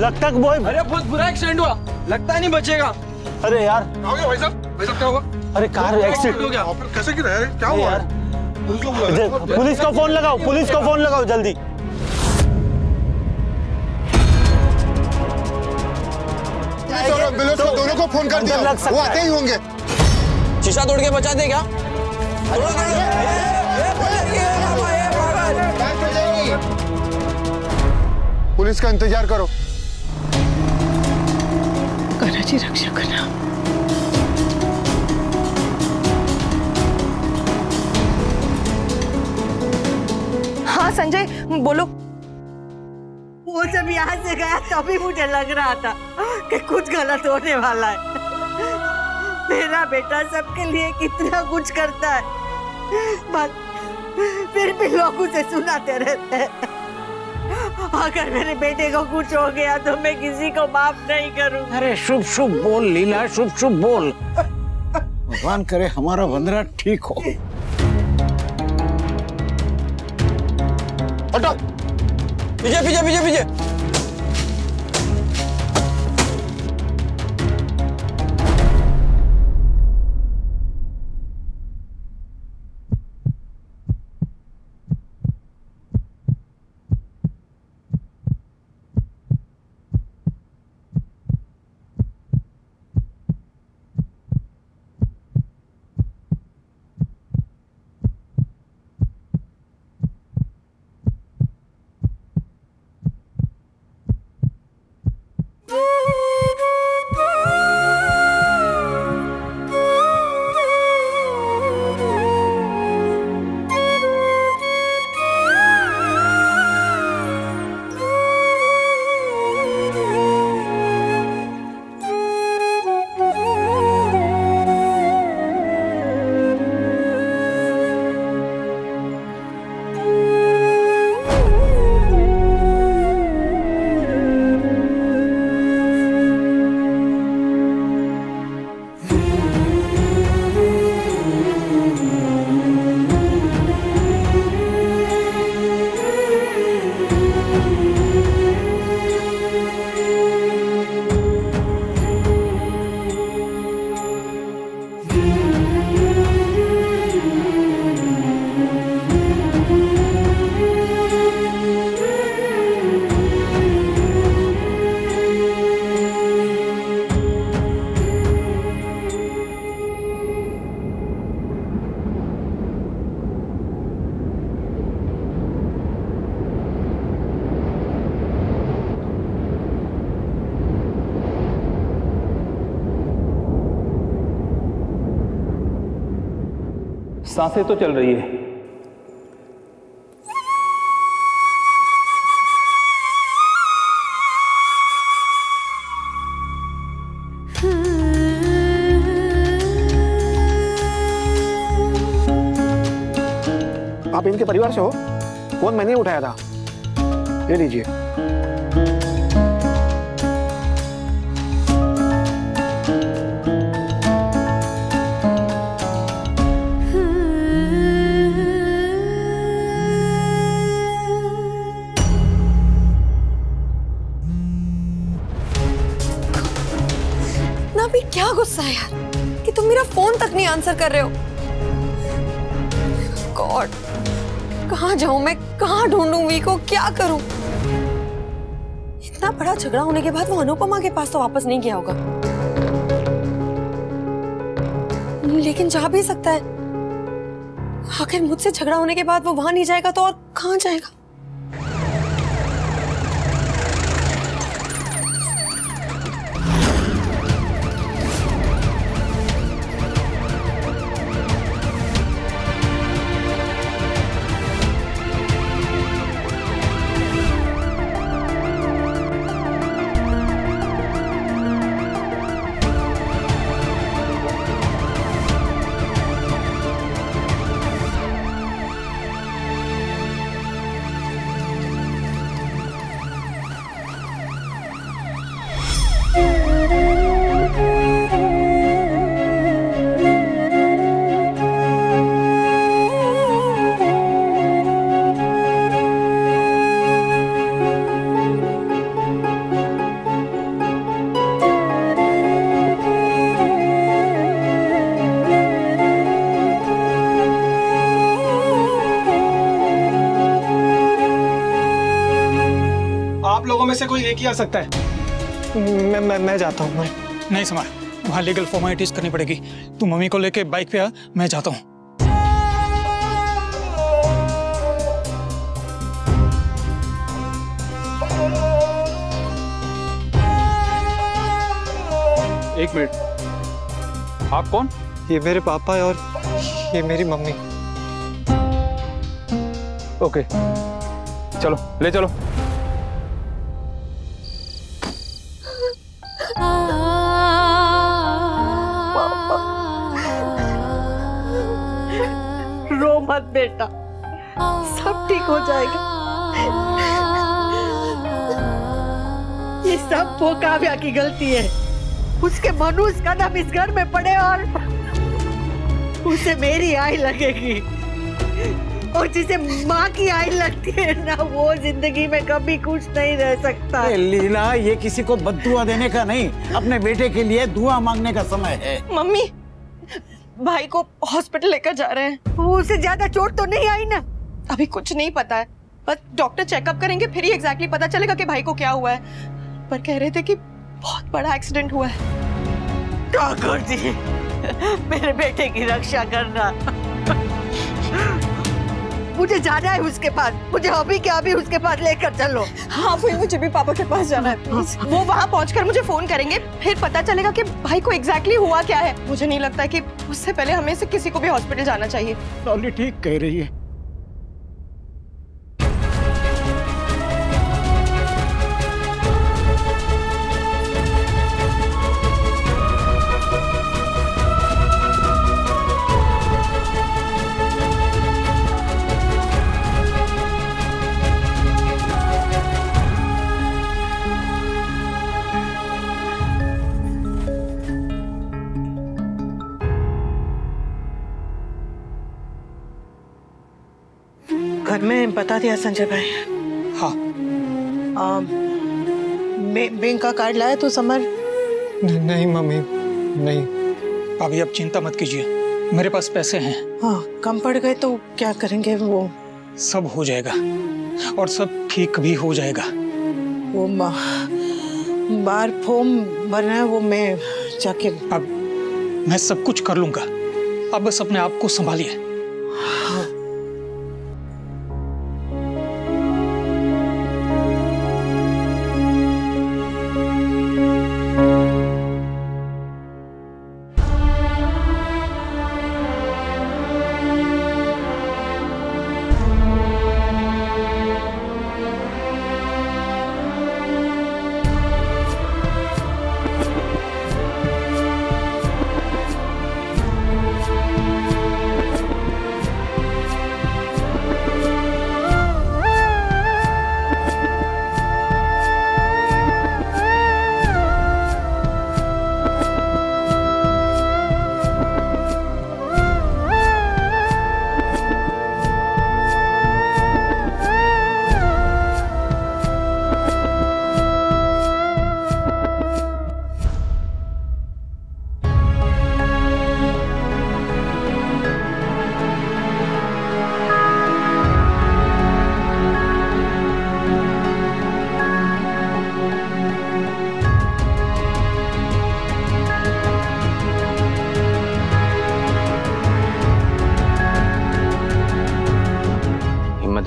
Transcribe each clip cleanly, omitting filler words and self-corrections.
लगता बॉय। अरे बहुत बुरा एक्सीडेंट हुआ, लगता है नहीं बचेगा। अरे यार भाई साहब, भाई साहब क्या हुआ? अरे कार एक्सीडेंट हो गया। कैसे गिरा है, क्या हुआ यार? पुलिस को फोन लगाओ, पुलिस को फोन लगाओ जल्दी। दोनों को फोन कर दिया, वो आते ही होंगे। शीशा तोड़ के बचाते क्या? पुलिस का इंतजार करो। कराची रक्षा करना। हाँ संजय बोलो। वो जब यहाँ से गया तभी मुझे लग रहा था कि कुछ गलत होने वाला है। मेरा बेटा सबके लिए कितना कुछ करता है, बस फिर भी लोग उसे सुनाते रहते हैं। अगर मेरे बेटे को कुछ हो गया तो मैं किसी को माफ नहीं करूँगा। अरे शुभ शुभ बोल लीला, शुभ शुभ बोल। भगवान करे हमारा वंदरा ठीक हो। हटो, पीछे पीछे पीछे पीछे। सांसें तो चल रही है, आप इनके परिवार से हो? फोन मैंने उठाया था, ले लीजिए। क्या गुस्सा है यार कि तुम मेरा फोन तक नहीं आंसर कर रहे हो। गॉड, कहाँ जाऊं मैं, कहाँ ढूंढूं वी को, क्या करूं? इतना बड़ा झगड़ा होने के बाद वो अनुपमा के पास तो वापस नहीं गया होगा, लेकिन जा भी सकता है। आखिर मुझसे झगड़ा होने के बाद वो वहां नहीं जाएगा तो और कहाँ जाएगा? से कोई एक ही आ सकता है। मैं जाता हूँ। नहीं समर, वहाँ लीगल फॉर्मेलिटीज करनी पड़ेगी। तू मम्मी को लेके बाइक पे आ, मैं जाता हूँ। एक मिनट, आप कौन? ये मेरे पापा है और ये मेरी मम्मी। ओके, चलो ले चलो। रो मत बेटा, सब ठीक हो जाएगा। ये सब वो काव्या की गलती है। उसके मनुष्य कदम इस घर में पड़े और उसे मेरी आई लगेगी, और जिसे माँ की आई लगती है ना, वो जिंदगी में कभी कुछ नहीं रह सकता। लीला, ये किसी को बद्दुआ देने का नहीं, अपने बेटे के लिए दुआ मांगने का समय है। मम्मी, भाई को हॉस्पिटल लेकर जा रहे हैं। वो उसे ज्यादा चोट तो नहीं आई ना? अभी कुछ नहीं पता है, बस डॉक्टर चेकअप करेंगे, फिर ही एग्जैक्टली पता चलेगा कि भाई को क्या हुआ है। पर कह रहे थे कि बहुत बड़ा एक्सीडेंट हुआ है। ठाकुर जी, मेरे बेटे की रक्षा करना। मुझे जाना है उसके पास, मुझे अभी क्या अभी उसके पास लेकर चलो। हाँ, फिर मुझे भी पापा के पास जाना है। प्लीज, वो वहाँ पहुँचकर मुझे फोन करेंगे, फिर पता चलेगा कि भाई को एग्जैक्टली हुआ क्या है। मुझे नहीं लगता कि उससे पहले हमें से किसी को भी हॉस्पिटल जाना चाहिए। लॉली ठीक कह रही है। घर में बता दिया संजय भाई? हाँ। बैंक का कार्ड लाया तो समर? नहीं मम्मी, नहीं। अभी आप चिंता मत कीजिए, मेरे पास पैसे हैं। हाँ, कम पड़ गए तो क्या करेंगे? वो सब हो जाएगा और सब ठीक भी हो जाएगा। वो बार फॉर्म भरना है, वो मैं जाके। अब मैं सब कुछ कर लूँगा, अब बस अपने आप को संभालिए। हाँ।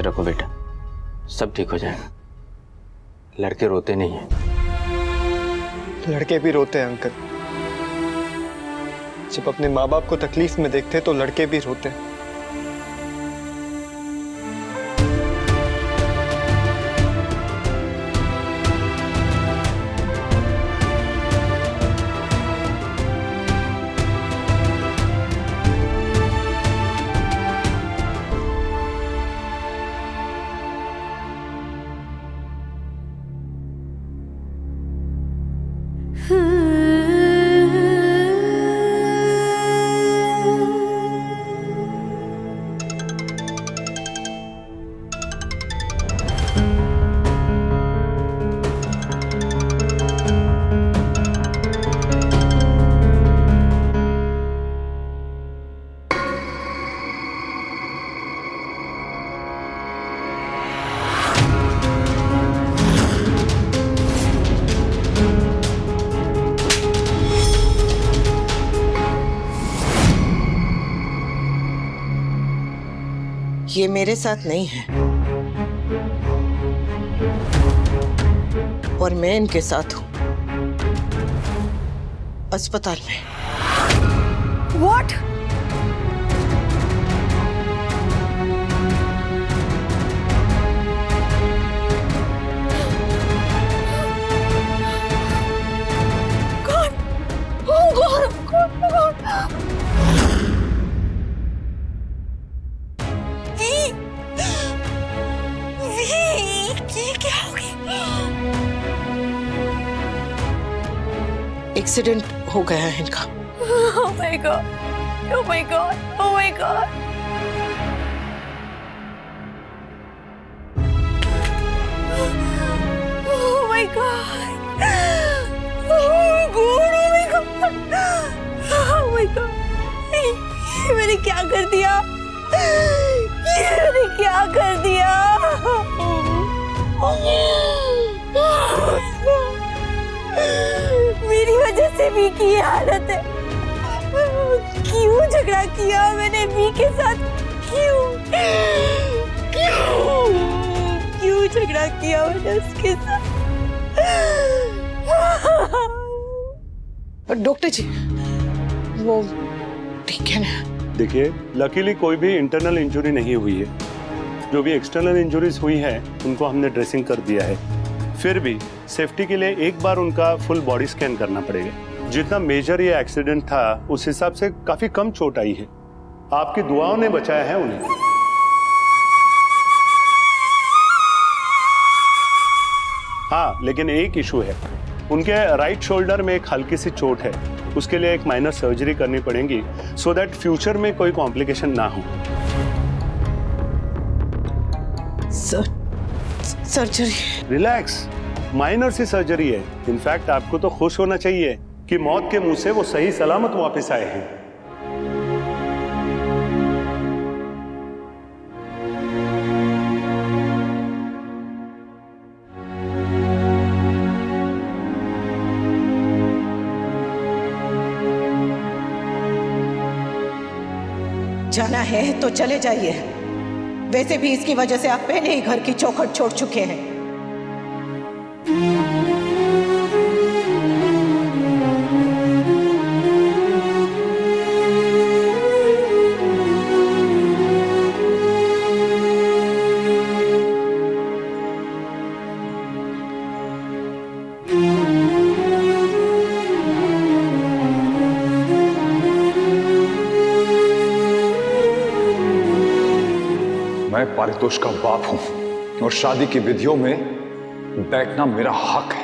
रखो बेटा, सब ठीक हो जाएगा। लड़के रोते नहीं हैं। लड़के भी रोते हैं अंकल। जब अपने माँ बाप को तकलीफ में देखते तो लड़के भी रोते हैं। ये मेरे साथ नहीं है और मैं इनके साथ हूँ अस्पताल में। What? एक्सीडेंट हो गया है इनका। Oh my God! Oh my God! Oh my God! Oh my God! Oh my God! Oh my God! ये मैंने क्या कर दिया? ये मैंने क्या कर दिया? मेरी वजह से वी की हालत है। क्यों झगड़ा किया मैंने वी के साथ? क्यों क्यों क्यों झगड़ा किया मैंने उसके साथ? डॉक्टर जी वो ठीक है ना? देखिए लकीली कोई भी इंटरनल इंजरी नहीं हुई है। जो भी एक्सटर्नल इंजरीज हुई है उनको हमने ड्रेसिंग कर दिया है। फिर भी सेफ्टी के लिए एक बार उनका फुल बॉडी स्कैन करना पड़ेगा। जितना मेजर ये एक्सीडेंट था उस हिसाब से काफी कम चोट आई है। आपकी दुआओं ने बचाया है उन्हें। हाँ लेकिन एक इशू है, उनके राइट शोल्डर में एक हल्की सी चोट है। उसके लिए एक माइनर सर्जरी करनी पड़ेगी सो दैट फ्यूचर में कोई कॉम्प्लिकेशन ना हो। सर्जरी? रिलैक्स, माइनर सी सर्जरी है। इनफैक्ट आपको तो खुश होना चाहिए कि मौत के मुंह से वो सही सलामत वापस आए हैं। जाना है तो चले जाइए। वैसे भी इसकी वजह से आप पहले ही घर की चौखट छोड़ चुके हैं। पारितोष का बाप हूं और शादी की विधियों में बैठना मेरा हक है।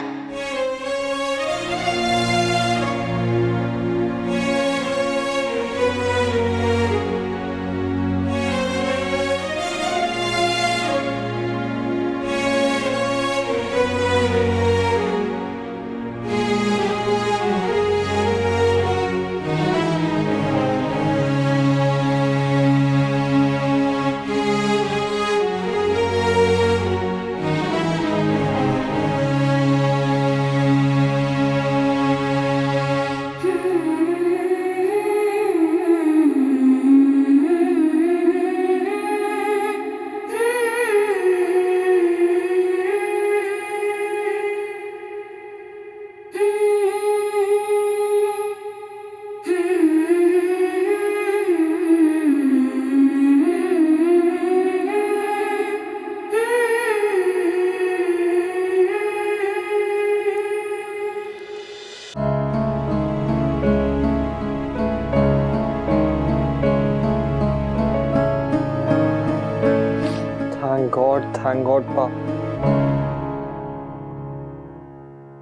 Thank God, Papa.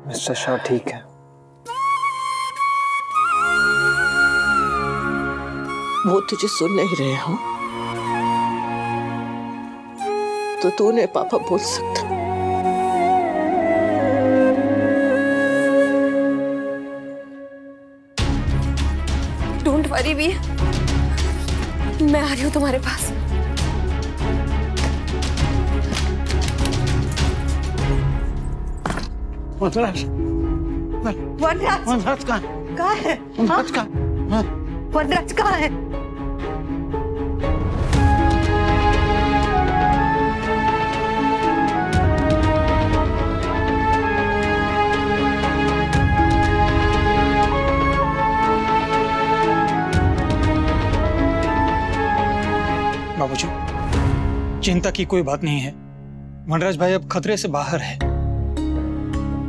Mr. Shah ठीक है। वो तुझे सुन नहीं रहे हो तो तू नहीं पापा बोल सकता। Don't worry भी, मैं आ रही हूँ तुम्हारे पास। वनराज, वनराज कहाँ है? वनराज कहाँ है? चिंता की कोई बात नहीं है। वनराज भाई अब खतरे से बाहर है।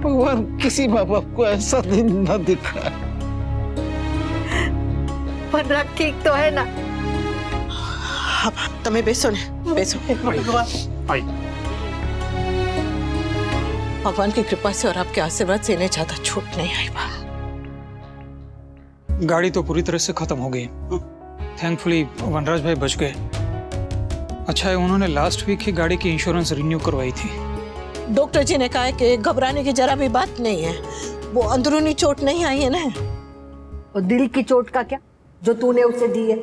भगवान किसी माँ बाप को ऐसा दिन ना दिखाए। वनराज ठीक तो है ना? तुम्हें बेसो ने बेसो। आई भगवान की कृपा से और आपके आशीर्वाद से इन्हें ज्यादा छूट नहीं आई। बात गाड़ी तो पूरी तरह से खत्म हो गई। थैंकफुली वनराज भाई बच गए। अच्छा है उन्होंने लास्ट वीक ही गाड़ी की इंश्योरेंस रिन्यू करवाई थी। डॉक्टर जी ने कहा है कि घबराने की जरा भी बात नहीं है। वो अंदरूनी चोट नहीं आई है ना? और दिल की चोट का क्या जो तूने उसे दी है?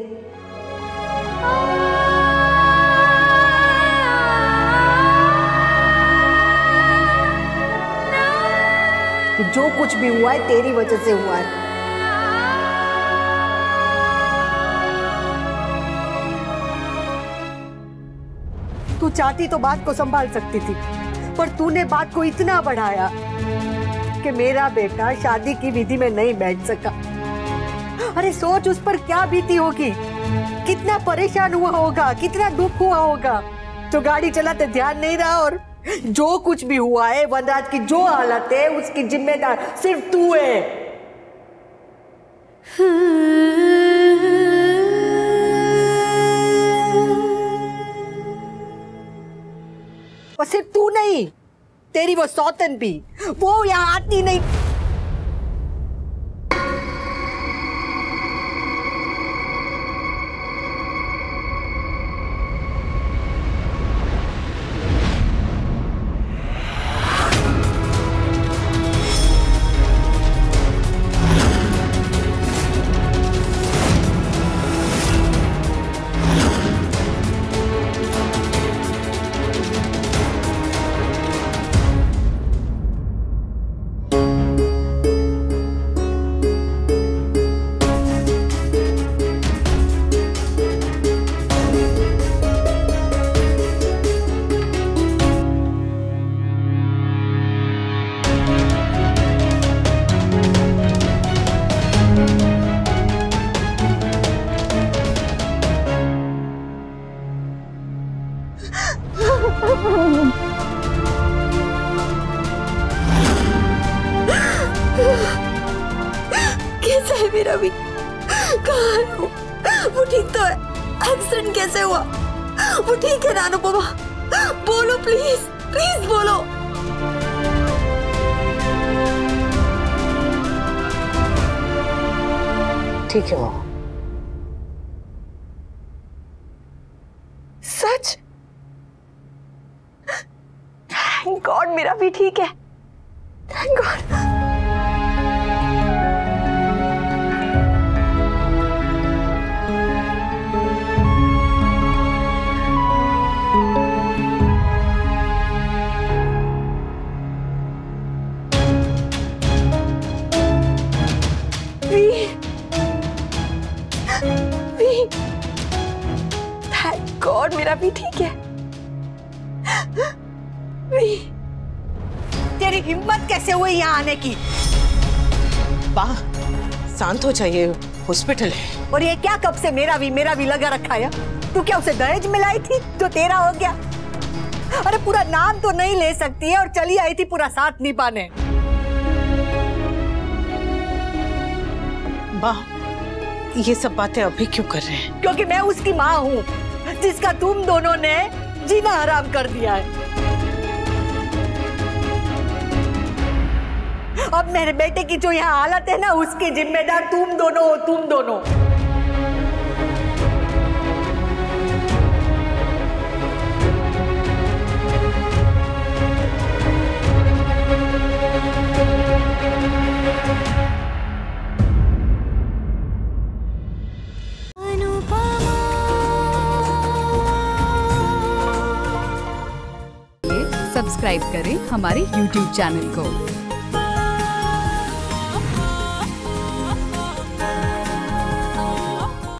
कि जो कुछ भी हुआ है तेरी वजह से हुआ है। तू चाहती तो बात को संभाल सकती थी, पर तूने बात को इतना बढ़ाया कि मेरा बेटा शादी की विधि में नहीं बैठ सका। अरे सोच उस पर क्या बीती होगी, कितना परेशान हुआ होगा, कितना दुख हुआ होगा, तो गाड़ी चलाते ध्यान नहीं रहा। और जो कुछ भी हुआ है, वनराज की जो हालत है, उसकी जिम्मेदार सिर्फ तू है। और सिर्फ तू नहीं, तेरी वो सौतन भी, वो यहाँ आती नहीं। वो ठीक तो है? एक्सीडेंट कैसे हुआ? वो ठीक है ना अनुपमा? बोलो प्लीज, प्लीज बोलो। ठीक है वो। सच? थैंक गॉड मेरा भी ठीक है। Thank God. गॉड मेरा भी ठीक है। तेरी हिम्मत कैसे हुई यहाँ आने की? बाह, शांत हो जाइए, हॉस्पिटल है। और ये क्या कब से मेरा भी लगा रखा है? तू क्या उसे दहेज मिलाई थी तो तेरा हो गया? अरे पूरा नाम तो नहीं ले सकती है और चली आई थी पूरा साथ निभाने। बाह, ये सब बातें अभी क्यों कर रहे हैं? क्योंकि मैं उसकी माँ हूँ जिसका तुम दोनों ने जीना हराम कर दिया है। अब मेरे बेटे की जो यहाँ हालत है ना, उसकी जिम्मेदार तुम दोनों हो, तुम दोनों। सब्सक्राइब करें हमारे YouTube चैनल को।